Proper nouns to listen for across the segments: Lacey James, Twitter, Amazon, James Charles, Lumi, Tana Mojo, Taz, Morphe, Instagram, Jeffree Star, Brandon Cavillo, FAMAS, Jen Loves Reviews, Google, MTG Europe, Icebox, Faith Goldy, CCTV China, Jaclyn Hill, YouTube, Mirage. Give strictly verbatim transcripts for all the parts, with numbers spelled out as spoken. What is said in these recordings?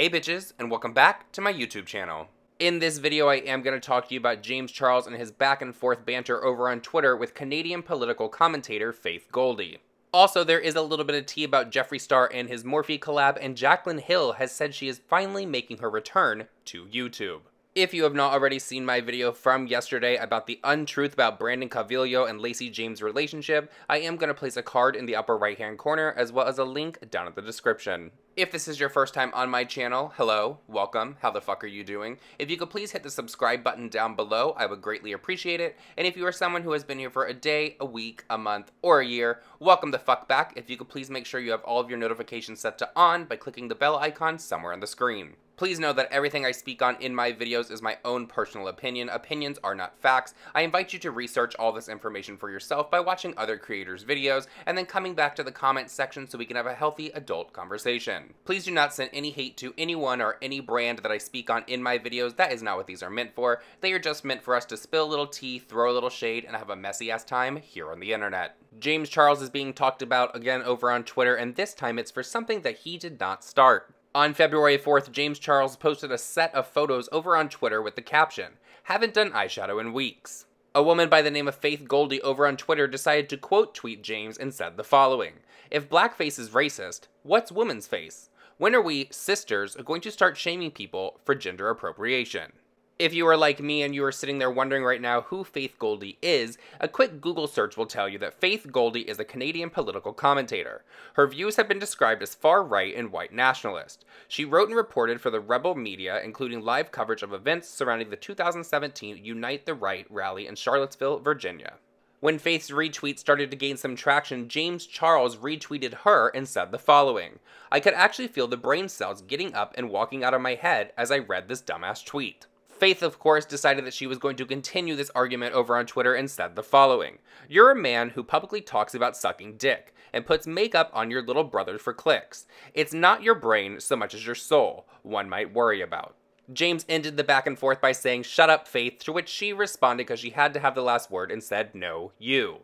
Hey bitches, and welcome back to my YouTube channel. In this video, I am going to talk to you about James Charles and his back and forth banter over on Twitter with Canadian political commentator Faith Goldy. Also, there is a little bit of tea about Jeffree Star and his Morphe collab, and Jaclyn Hill has said she is finally making her return to YouTube. If you have not already seen my video from yesterday about the untruth about Brandon Cavillo and Lacey James' relationship, I am going to place a card in the upper right hand corner as well as a link down in the description. If this is your first time on my channel, hello, welcome, how the fuck are you doing? If you could please hit the subscribe button down below, I would greatly appreciate it. And if you are someone who has been here for a day, a week, a month, or a year, welcome the fuck back. If you could please make sure you have all of your notifications set to on by clicking the bell icon somewhere on the screen. Please know that everything I speak on in my videos is my own personal opinion. Opinions are not facts. I invite you to research all this information for yourself by watching other creators' videos and then coming back to the comments section so we can have a healthy adult conversation. Please do not send any hate to anyone or any brand that I speak on in my videos. That is not what these are meant for. They are just meant for us to spill a little tea, throw a little shade, and have a messy ass time here on the internet. James Charles is being talked about again over on Twitter, and this time it's for something that he did not start. On February fourth, James Charles posted a set of photos over on Twitter with the caption, "Haven't done eyeshadow in weeks." A woman by the name of Faith Goldy over on Twitter decided to quote tweet James and said the following, "If blackface is racist, what's woman's face? When are we, sisters, going to start shaming people for gender appropriation?" If you are like me and you are sitting there wondering right now who Faith Goldy is, a quick Google search will tell you that Faith Goldy is a Canadian political commentator. Her views have been described as far right and white nationalist. She wrote and reported for the Rebel media, including live coverage of events surrounding the two thousand seventeen Unite the Right rally in Charlottesville, Virginia. When Faith's retweet started to gain some traction, James Charles retweeted her and said the following, "I could actually feel the brain cells getting up and walking out of my head as I read this dumbass tweet." Faith, of course, decided that she was going to continue this argument over on Twitter and said the following, "You're a man who publicly talks about sucking dick and puts makeup on your little brother for clicks. It's not your brain so much as your soul one might worry about." James ended the back and forth by saying, "Shut up, Faith," to which she responded because she had to have the last word and said, "No, you."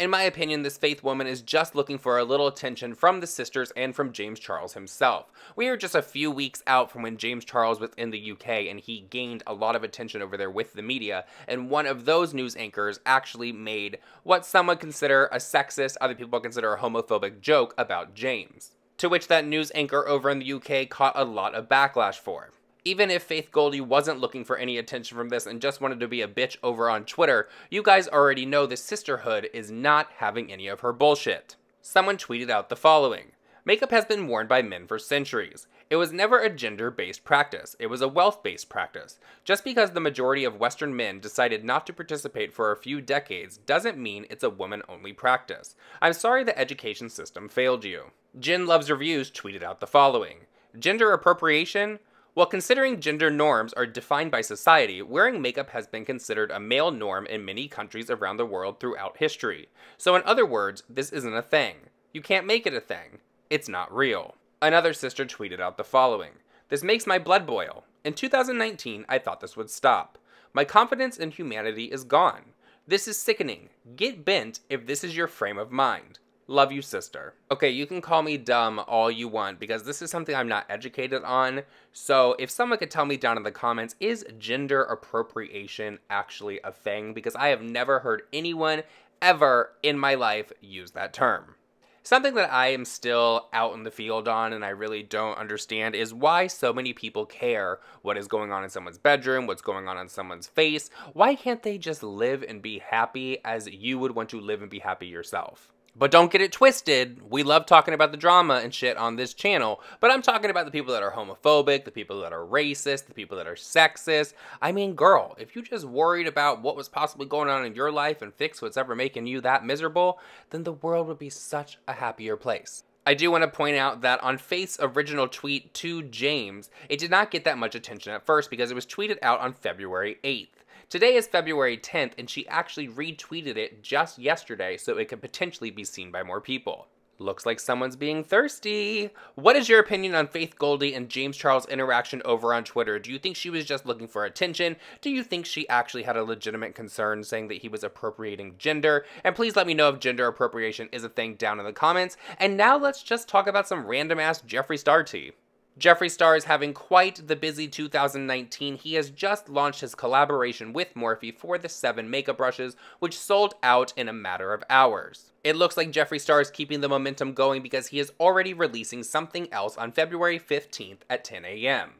In my opinion, this Faith woman is just looking for a little attention from the sisters and from James Charles himself. We are just a few weeks out from when James Charles was in the U K and he gained a lot of attention over there with the media, and one of those news anchors actually made what some would consider a sexist, other people consider a homophobic joke about James, to which that news anchor over in the U K caught a lot of backlash for. Even if Faith Goldy wasn't looking for any attention from this and just wanted to be a bitch over on Twitter, you guys already know the sisterhood is not having any of her bullshit. Someone tweeted out the following, "Makeup has been worn by men for centuries. It was never a gender-based practice. It was a wealth-based practice. Just because the majority of Western men decided not to participate for a few decades doesn't mean it's a woman-only practice. I'm sorry the education system failed you." Jen Loves Reviews tweeted out the following, "Gender appropriation? While considering gender norms are defined by society, wearing makeup has been considered a male norm in many countries around the world throughout history. So in other words, this isn't a thing. You can't make it a thing. It's not real." Another sister tweeted out the following, "This makes my blood boil. In two thousand nineteen, I thought this would stop. My confidence in humanity is gone. This is sickening. Get bent if this is your frame of mind. Love you, sister." Okay, you can call me dumb all you want because this is something I'm not educated on. So if someone could tell me down in the comments, is gender appropriation actually a thing? Because I have never heard anyone ever in my life use that term. Something that I am still out in the field on and I really don't understand is why so many people care what is going on in someone's bedroom, what's going on in someone's face. Why can't they just live and be happy as you would want to live and be happy yourself? But don't get it twisted, we love talking about the drama and shit on this channel, but I'm talking about the people that are homophobic, the people that are racist, the people that are sexist. I mean, girl, if you just worried about what was possibly going on in your life and fix what's ever making you that miserable, then the world would be such a happier place. I do want to point out that on Faith's original tweet to James, it did not get that much attention at first because it was tweeted out on February eighth. Today is February tenth, and she actually retweeted it just yesterday so it could potentially be seen by more people. Looks like someone's being thirsty. What is your opinion on Faith Goldy and James Charles' interaction over on Twitter? Do you think she was just looking for attention? Do you think she actually had a legitimate concern saying that he was appropriating gender? And please let me know if gender appropriation is a thing down in the comments. And now let's just talk about some random ass Jeffree Star tea. Jeffree Star is having quite the busy two thousand nineteen. He has just launched his collaboration with Morphe for the seven makeup brushes, which sold out in a matter of hours. It looks like Jeffree Star is keeping the momentum going because he is already releasing something else on February fifteenth at ten A M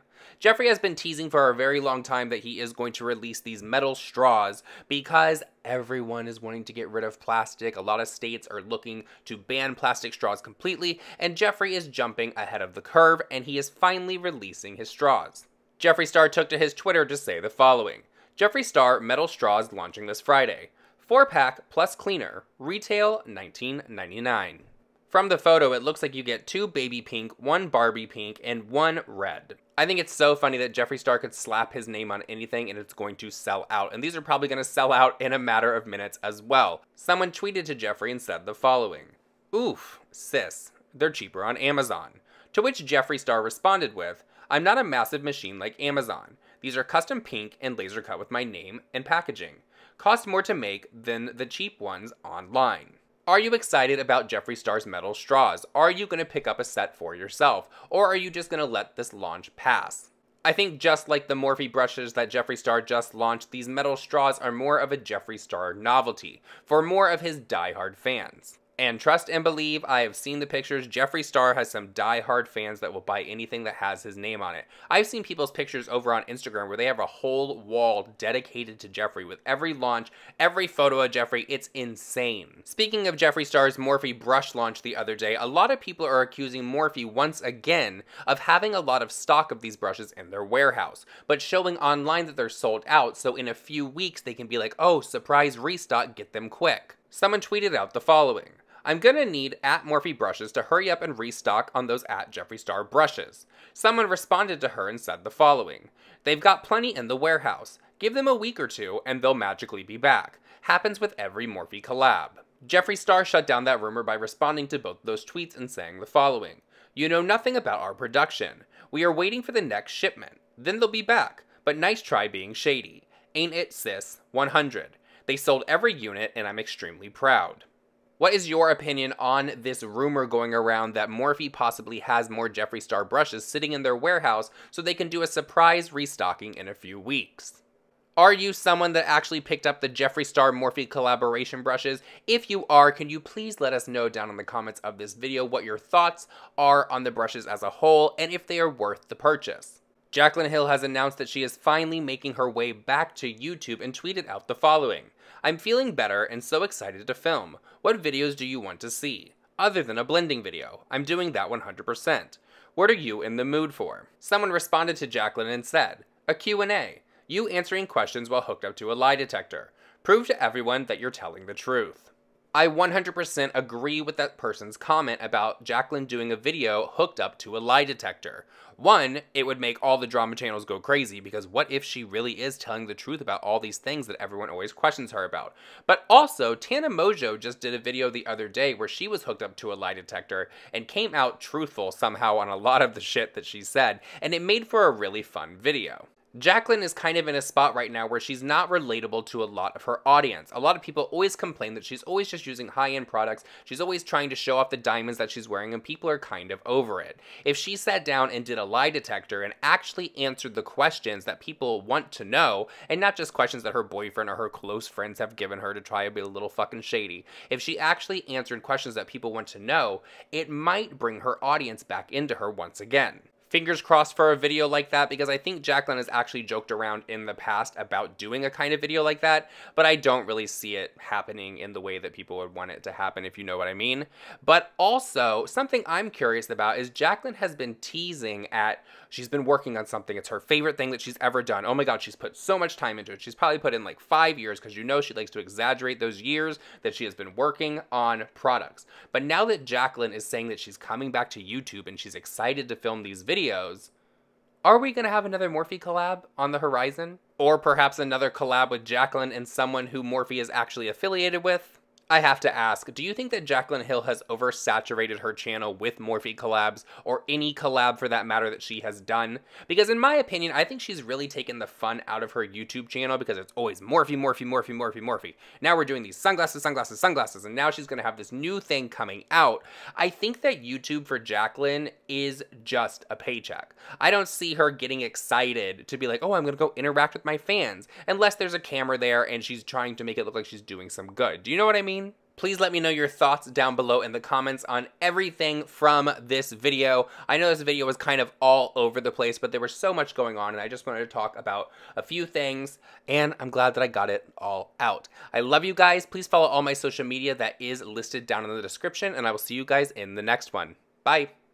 Jeffree has been teasing for a very long time that he is going to release these metal straws because everyone is wanting to get rid of plastic. A lot of states are looking to ban plastic straws completely, and Jeffree is jumping ahead of the curve, and he is finally releasing his straws. Jeffree Star took to his Twitter to say the following. Jeffree Star metal straws launching this Friday. four pack plus cleaner. Retail nineteen ninety-nine. From the photo, it looks like you get two baby pink, one Barbie pink, and one red. I think it's so funny that Jeffree Star could slap his name on anything and it's going to sell out. And these are probably going to sell out in a matter of minutes as well. Someone tweeted to Jeffree and said the following. Oof, sis, they're cheaper on Amazon. To which Jeffree Star responded with, I'm not a massive machine like Amazon. These are custom pink and laser cut with my name and packaging. Cost more to make than the cheap ones online. Are you excited about Jeffree Star's metal straws? Are you going to pick up a set for yourself? Or are you just going to let this launch pass? I think just like the Morphe brushes that Jeffree Star just launched, these metal straws are more of a Jeffree Star novelty for more of his die-hard fans. And trust and believe, I have seen the pictures. Jeffree Star has some die-hard fans that will buy anything that has his name on it. I've seen people's pictures over on Instagram where they have a whole wall dedicated to Jeffree with every launch, every photo of Jeffree. It's insane. Speaking of Jeffree Star's Morphe brush launch the other day, a lot of people are accusing Morphe once again of having a lot of stock of these brushes in their warehouse, but showing online that they're sold out, so in a few weeks they can be like, oh, surprise restock, get them quick. Someone tweeted out the following. I'm gonna need at Morphe brushes to hurry up and restock on those at Jeffree Star brushes. Someone responded to her and said the following. They've got plenty in the warehouse. Give them a week or two and they'll magically be back. Happens with every Morphe collab. Jeffree Star shut down that rumor by responding to both those tweets and saying the following. You know nothing about our production. We are waiting for the next shipment. Then they'll be back. But nice try being shady. Ain't it, sis? one hundred. They sold every unit and I'm extremely proud. What is your opinion on this rumor going around that Morphe possibly has more Jeffree Star brushes sitting in their warehouse so they can do a surprise restocking in a few weeks? Are you someone that actually picked up the Jeffree Star Morphe collaboration brushes? If you are, can you please let us know down in the comments of this video what your thoughts are on the brushes as a whole and if they are worth the purchase? Jaclyn Hill has announced that she is finally making her way back to YouTube and tweeted out the following. I'm feeling better and so excited to film. What videos do you want to see? Other than a blending video. I'm doing that one hundred percent. What are you in the mood for? Someone responded to Jaclyn and said, a Q and A. You answering questions while hooked up to a lie detector. Prove to everyone that you're telling the truth. I one hundred percent agree with that person's comment about Jaclyn doing a video hooked up to a lie detector. One, it would make all the drama channels go crazy because what if she really is telling the truth about all these things that everyone always questions her about? But also, Tana Mojo just did a video the other day where she was hooked up to a lie detector and came out truthful somehow on a lot of the shit that she said, and it made for a really fun video. Jaclyn is kind of in a spot right now where she's not relatable to a lot of her audience. A lot of people always complain that she's always just using high-end products. She's always trying to show off the diamonds that she's wearing, and people are kind of over it. If she sat down and did a lie detector and actually answered the questions that people want to know, and not just questions that her boyfriend or her close friends have given her to try to be a little fucking shady, if she actually answered questions that people want to know, it might bring her audience back into her once again. Fingers crossed for a video like that, because I think Jaclyn has actually joked around in the past about doing a kind of video like that, but I don't really see it happening in the way that people would want it to happen, if you know what I mean. But also, something I'm curious about is Jaclyn has been teasing at, she's been working on something, it's her favorite thing that she's ever done. Oh my god, she's put so much time into it. She's probably put in like five years, because you know she likes to exaggerate those years that she has been working on products. But now that Jaclyn is saying that she's coming back to YouTube and she's excited to film these videos, Videos. Are we going to have another Morphe collab on the horizon? Or perhaps another collab with Jaclyn and someone who Morphe is actually affiliated with? I have to ask, do you think that Jaclyn Hill has oversaturated her channel with Morphe collabs, or any collab for that matter that she has done? Because in my opinion, I think she's really taken the fun out of her YouTube channel because it's always Morphe, Morphe, Morphe, Morphe, Morphe. Now we're doing these sunglasses, sunglasses, sunglasses, and now she's gonna have this new thing coming out. I think that YouTube for Jaclyn is just a paycheck. I don't see her getting excited to be like, oh, I'm gonna go interact with my fans, unless there's a camera there and she's trying to make it look like she's doing some good. Do you know what I mean? Please let me know your thoughts down below in the comments on everything from this video. I know this video was kind of all over the place, but there was so much going on and I just wanted to talk about a few things, and I'm glad that I got it all out. I love you guys. Please follow all my social media that is listed down in the description, and I will see you guys in the next one. Bye.